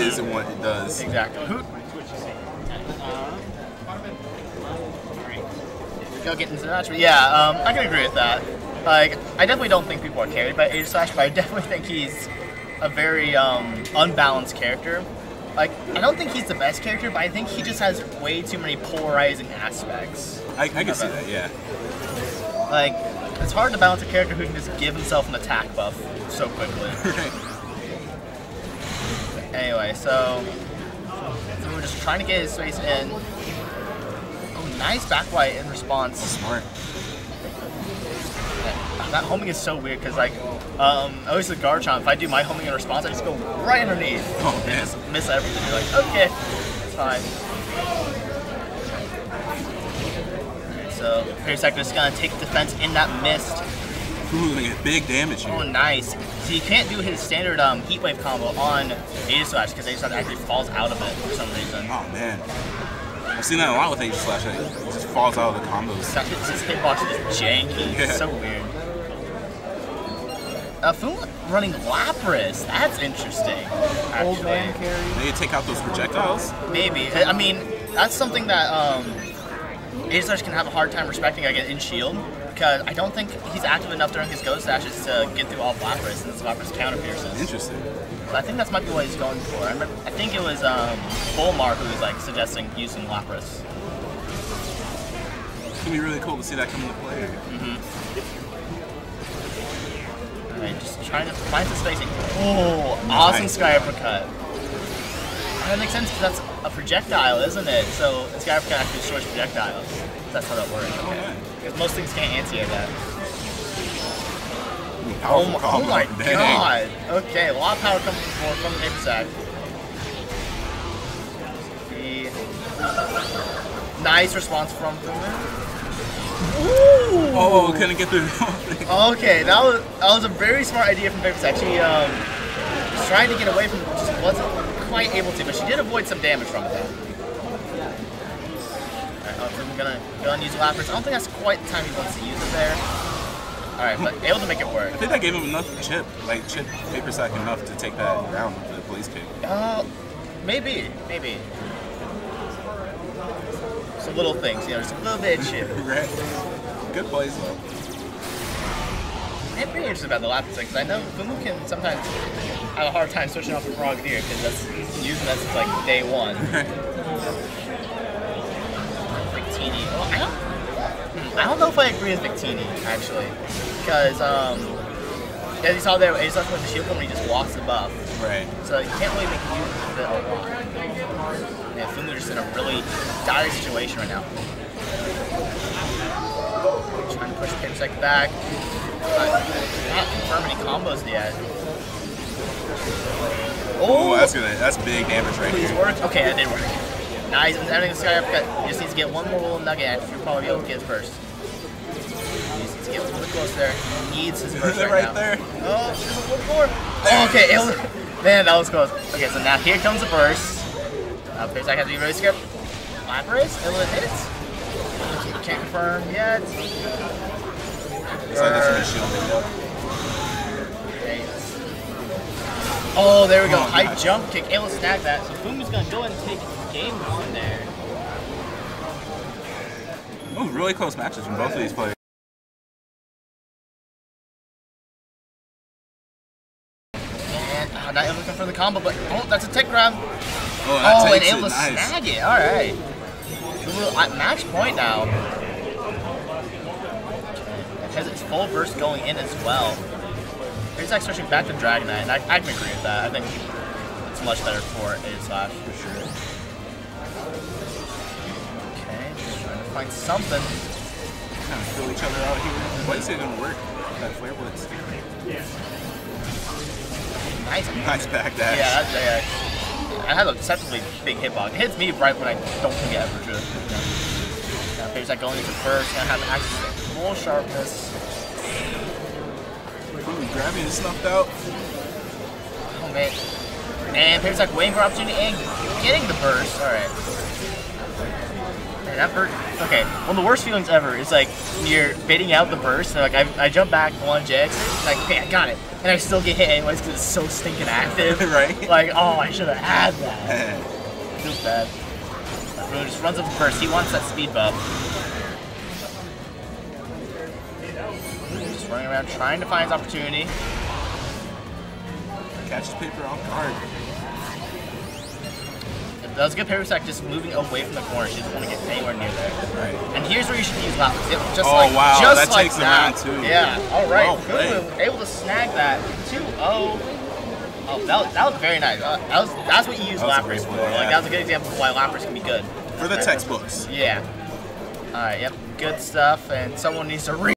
is and what it does. Exactly. Go get into that. Yeah, I can agree with that. Like, I definitely don't think people are carried by Aegislash, but I definitely think he's a very unbalanced character. Like, I don't think he's the best character, but I think he just has way too many polarizing aspects. I can see that, yeah. Like, it's hard to balance a character who can just give himself an attack buff so quickly. Right. Anyway, so we're just trying to get his face in. Oh, nice back light in response. Smart. That homing is so weird because, like, at least with Garchomp, if I do my homing in response, I just go right underneath. Oh, man. And just miss everything. You're like, okay, it's fine. Alright, so PaperSak is going to take defense in that mist. Ooh, going to get big damage here. Oh, nice. So he can't do his standard Heat Wave combo on Aegislash because Aegislash actually falls out of it for some reason. Oh, man. I've seen that a lot with Aegislash. It just falls out of the combos. His hitbox is janky. Yeah. It's so weird. Fumu running Lapras. That's interesting. Old man carry. They take out those projectiles. Maybe. I mean, that's something that Aegislash can have a hard time respecting against in Shield because I don't think he's active enough during his Ghost Dashes to get through all Lapras since Lapras counter pierces. Interesting. So I think that's might be what he's going for. I think it was Bulmar who was like suggesting using Lapras. It's gonna be really cool to see that come into play. Mm-hmm. Right, just trying to find the spacing. Oh, awesome sky uppercut. That makes sense because that's a projectile, isn't it? So the sky uppercut actually destroys projectiles. That's how that works. Okay. Oh, yeah. Because most things can't anti-air that. Oh my god. Okay, a lot of power comes from the PaperSak. Nice response from Fumu. Ooh. Oh, couldn't get through. Okay, that was a very smart idea from PaperSak. She was trying to get away from it, just wasn't quite able to, but she did avoid some damage from it. Alright, I'm gonna use Lapras. I don't think that's quite the time he wants to use it there. Alright, but able to make it work. I think that gave him enough chip, like chip PaperSak enough to take that down with the police kick. Maybe. So little things, you know, just a little bit of chip. Right. Good plays though. I'm pretty interested about the Lapras because I know Fumu can sometimes have a hard time switching off the frog deer because that's using that since like day one. Right. Victini. Well, I don't know if I agree with Victini actually because as you saw there, he's not with the shield when he just walks the buff. Right. So you can't really make use of it a lot. Yeah, Fumu just in a really dire situation right now. Trying to push PaperSak back. Not confirming any combos yet. Oh, that's big damage right here. Okay, that did work. Nice. And I think this guy upcut. He just needs to get one more little nugget. You'll probably be able to get it first. Gets a little close there. He needs his burst right there. Oh, just a little more. Oh, okay. Man, that was close. Okay, so now here comes the burst. PaperSak has to be really scared. Lapras, it'll hit. Can't confirm yet. It's like that's shielding. Oh, there we go. High jump kick. It'll snag that. So Fumu's gonna go and take game one there. Ooh, really close matches from both of these players. Not able to confirm the combo, but oh, that's a tech grab. Oh, and able to snag it. All right, at match point now. It has its full burst going in as well. He's actually switching back to Dragonite, and I can agree with that. I think it's much better for Aegislash for sure. Okay, just trying to find something. Kind of fill each other out here. Why is it gonna work? That flare blitz. Yeah. Nice back dash. Yeah, that's I had a deceptively big hitbox. It hits me right when I don't think I ever should. Now PaperSak going into first, and I have access to full sharpness. Ooh, grabbing and snuffed out. Oh man. And PaperSak waiting for opportunity and getting the burst. Alright. that burst. Okay, one of the worst feelings ever is like you're baiting out the burst, and like I jump back one jet, like hey, I got it, and I still get hit anyways because it's so stinking active. Right? Like oh, I should have had that. Feels bad. Really just runs up the burst. He wants that speed buff. Just running around trying to find his opportunity. Catches Paper off guard. That was a good PaperSak just moving away from the corner. She doesn't want to get anywhere near there. Right. And here's where you should use Lapras. Just like that. Yeah. All right. Well Fumu able to snag that. 2-0. Oh, that was very nice. That's what you use Lapras for. Yeah. Like that was a good example of why Lapras can be good. For the textbooks. Yeah. All right. Yep. Good stuff. And someone needs to read.